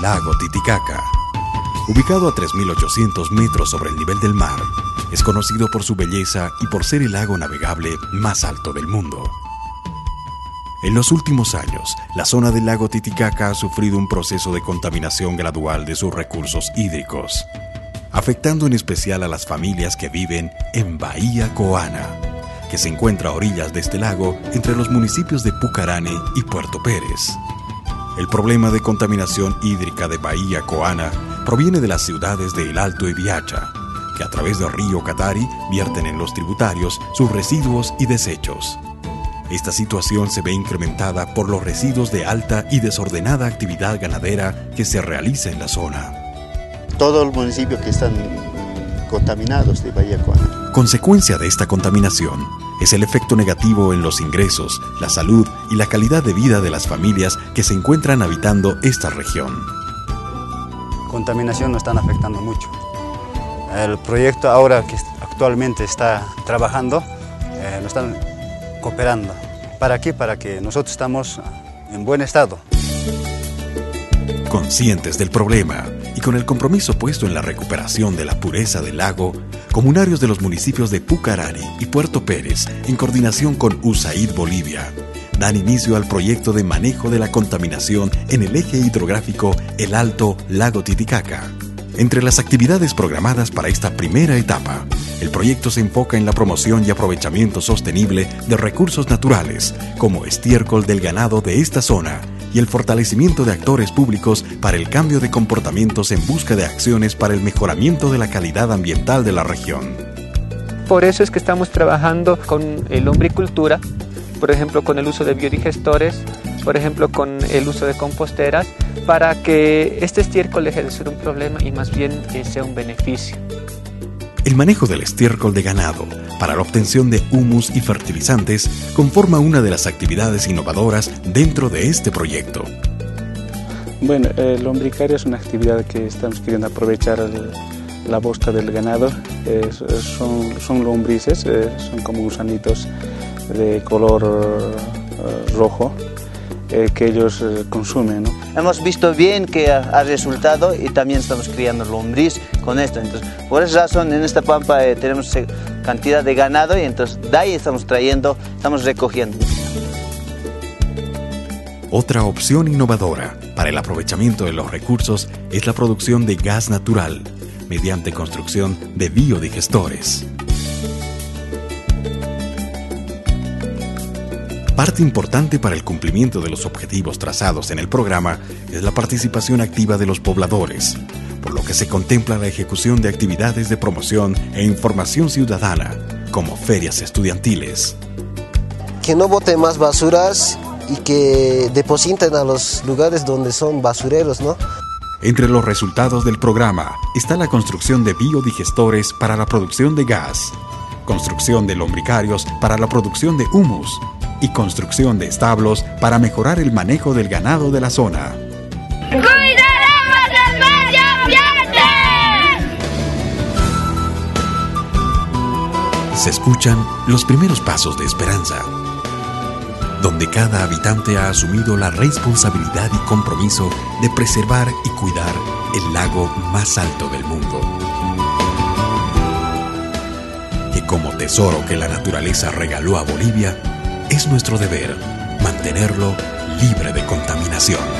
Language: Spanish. del lago Titicaca. Ubicado a 3.800 metros sobre el nivel del mar, es conocido por su belleza y por ser el lago navegable más alto del mundo. En los últimos años, la zona del lago Titicaca ha sufrido un proceso de contaminación gradual de sus recursos hídricos, afectando en especial a las familias que viven en Bahía Coana, que se encuentra a orillas de este lago entre los municipios de Pucarani y Puerto Pérez. El problema de contaminación hídrica de Bahía Coana proviene de las ciudades de El Alto y Viacha, que a través del río Catari vierten en los tributarios sus residuos y desechos. Esta situación se ve incrementada por los residuos de alta y desordenada actividad ganadera que se realiza en la zona. Todos los municipios que están contaminados de Bahía Coana. Consecuencia de esta contaminación es el efecto negativo en los ingresos, la salud y la calidad de vida de las familias que se encuentran habitando esta región. Contaminación nos están afectando mucho. El proyecto ahora que actualmente está trabajando, nos están cooperando. ¿Para qué? Para que nosotros estamos en buen estado. Conscientes del problema y con el compromiso puesto en la recuperación de la pureza del lago, comunarios de los municipios de Pucarani y Puerto Pérez, en coordinación con USAID Bolivia, dan inicio al proyecto de manejo de la contaminación en el eje hidrográfico El Alto Lago Titicaca. Entre las actividades programadas para esta primera etapa, el proyecto se enfoca en la promoción y aprovechamiento sostenible de recursos naturales, como estiércol del ganado de esta zona, y el fortalecimiento de actores públicos para el cambio de comportamientos en busca de acciones para el mejoramiento de la calidad ambiental de la región. Por eso es que estamos trabajando con lombricultura, por ejemplo con el uso de biodigestores, por ejemplo con el uso de composteras, para que este estiércol deje de ser un problema y más bien sea un beneficio. El manejo del estiércol de ganado para la obtención de humus y fertilizantes conforma una de las actividades innovadoras dentro de este proyecto. Bueno, el lombricario es una actividad que estamos queriendo aprovechar la bosta del ganado. Son lombrices, son como gusanitos de color rojo que ellos consumen, ¿no? Hemos visto bien que ha resultado y también estamos criando lombriz con esto. Entonces, por esa razón en esta pampa tenemos cantidad de ganado y entonces de ahí estamos recogiendo. Otra opción innovadora para el aprovechamiento de los recursos es la producción de gas natural mediante construcción de biodigestores. Parte importante para el cumplimiento de los objetivos trazados en el programa es la participación activa de los pobladores, por lo que se contempla la ejecución de actividades de promoción e información ciudadana, como ferias estudiantiles. Que no boten más basuras y que depositen a los lugares donde son basureros, ¿no? Entre los resultados del programa está la construcción de biodigestores para la producción de gas, construcción de lombricarios para la producción de humus, y construcción de establos para mejorar el manejo del ganado de la zona. ¡Cuidaremos el medio ambiente! Se escuchan los primeros pasos de esperanza, donde cada habitante ha asumido la responsabilidad y compromiso de preservar y cuidar el lago más alto del mundo, que como tesoro que la naturaleza regaló a Bolivia, es nuestro deber mantenerlo libre de contaminación.